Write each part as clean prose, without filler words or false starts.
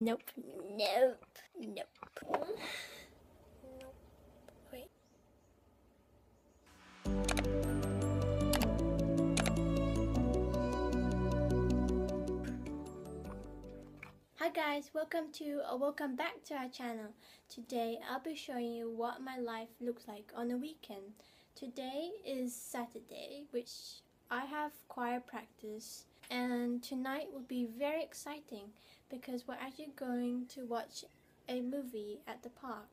Nope. Hi guys, welcome to or welcome back to our channel. Today I'll be showing you what my life looks like on a weekend. Today is Saturday, which I have choir practice, and tonight will be very exciting because we're actually going to watch a movie at the park.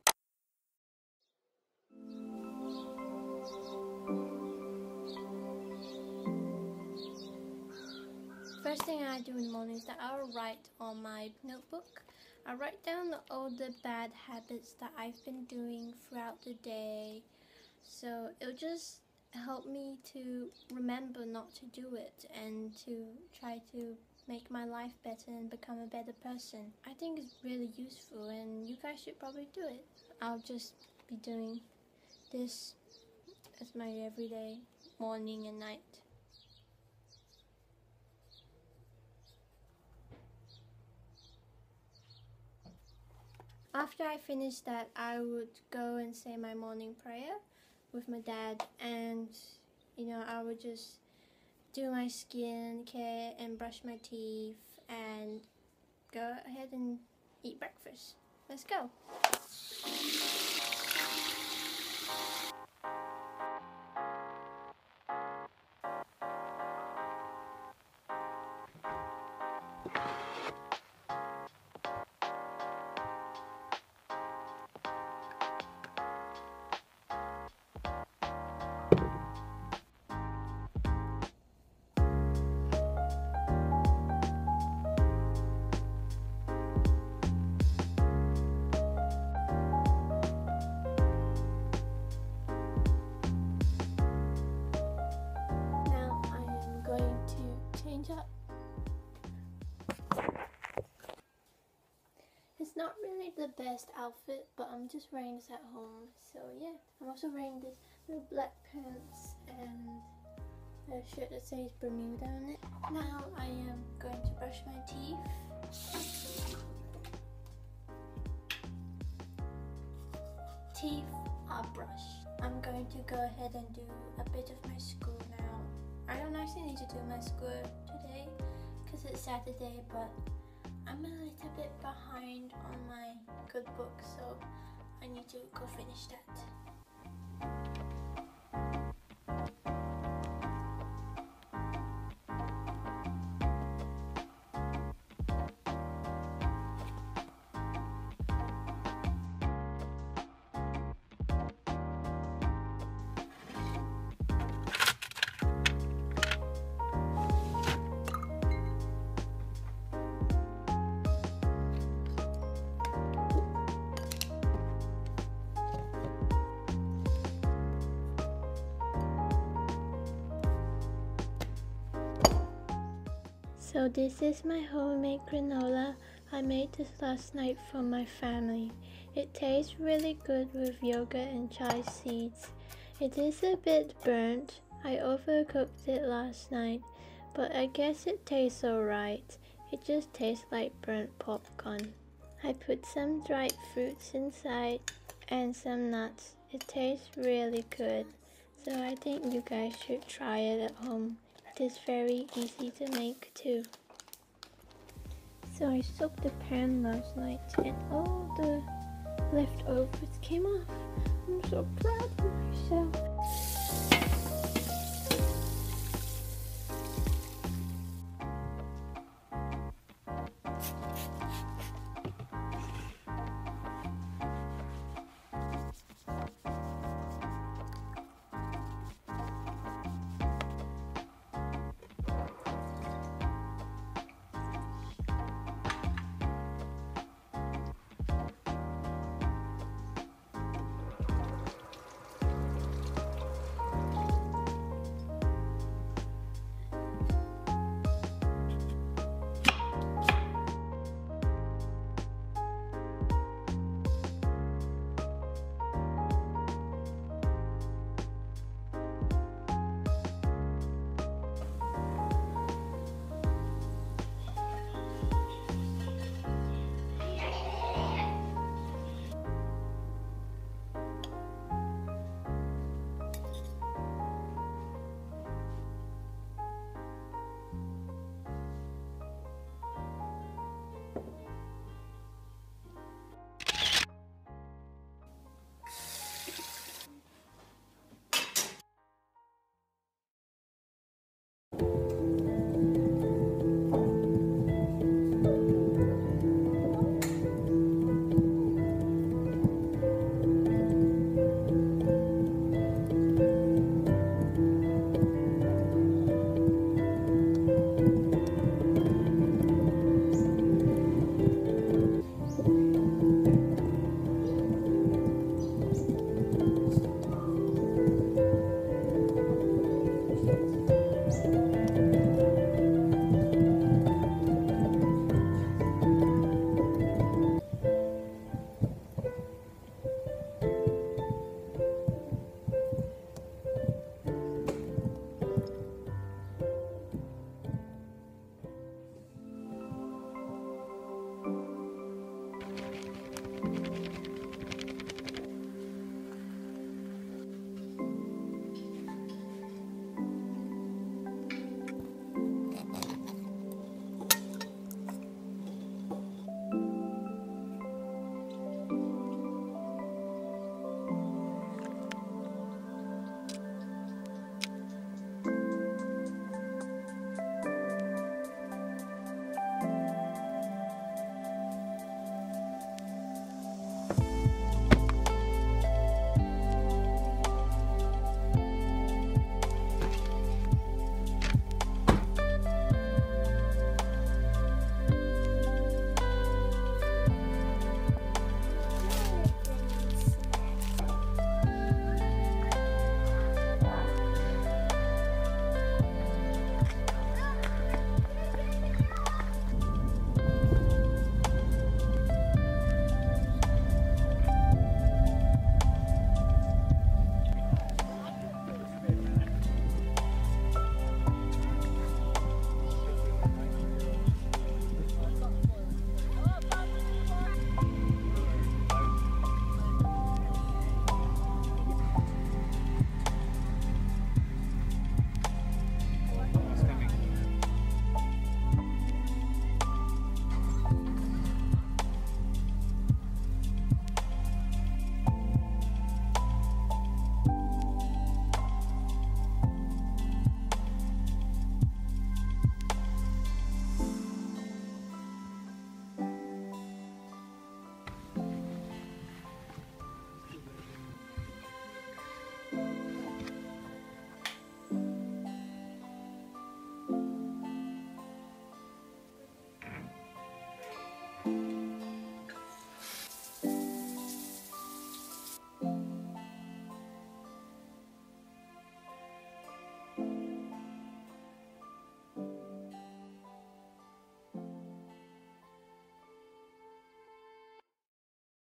First thing I do in the morning is that I'll write on my notebook. I write down all the bad habits that I've been doing throughout the day, so it'll just help me to remember not to do it and to try to make my life better and become a better person. I think it's really useful and you guys should probably do it. I'll just be doing this as my everyday morning and night. After I finish that, I would go and say my morning prayer with my dad, and I would just do my skin care and brush my teeth and go ahead and eat breakfast. Let's go! It's not really the best outfit, but I'm just wearing this at home, so yeah. I'm also wearing this little black pants and a shirt that says Bermuda on it. Now I am going to brush my teeth. Teeth are brushed. I'm going to go ahead and do a bit of my school now. I don't actually need to do my school today because it's Saturday, but I'm a little bit behind on my good book, so I need to go finish that. So this is my homemade granola. I made this last night for my family. It tastes really good with yogurt and chai seeds. It is a bit burnt. I overcooked it last night, but I guess it tastes alright. It just tastes like burnt popcorn. I put some dried fruits inside and some nuts. It tastes really good, so I think you guys should try it at home. It's very easy to make too. So I soaked the pan last night and all the leftovers came off. I'm so proud of myself.